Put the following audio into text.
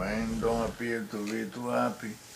man don't appear to be too happy.